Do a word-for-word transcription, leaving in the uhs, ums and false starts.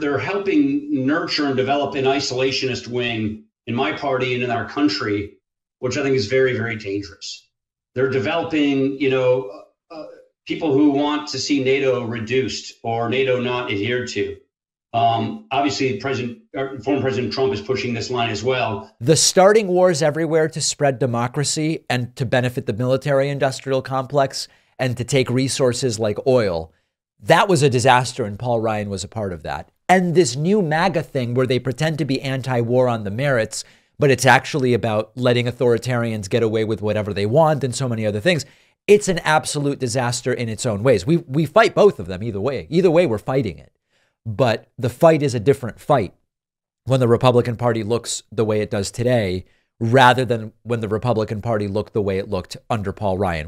they're they're helping nurture and develop an isolationist wing in my party and in our country, which I think is very, very dangerous. They're developing, you know, uh, people who want to see NATO reduced or NATO not adhered to. Um, obviously, President, or former President Trump is pushing this line as well. The starting wars everywhere to spread democracy and to benefit the military-industrial complex and to take resources like oil. That was a disaster, and Paul Ryan was a part of that. And this new MAGA thing where they pretend to be anti-war on the merits, but it's actually about letting authoritarians get away with whatever they want and so many other things. It's an absolute disaster in its own ways. We, we fight both of them either way. Either way, we're fighting it. But the fight is a different fight when the Republican Party looks the way it does today, rather than when the Republican Party looked the way it looked under Paul Ryan.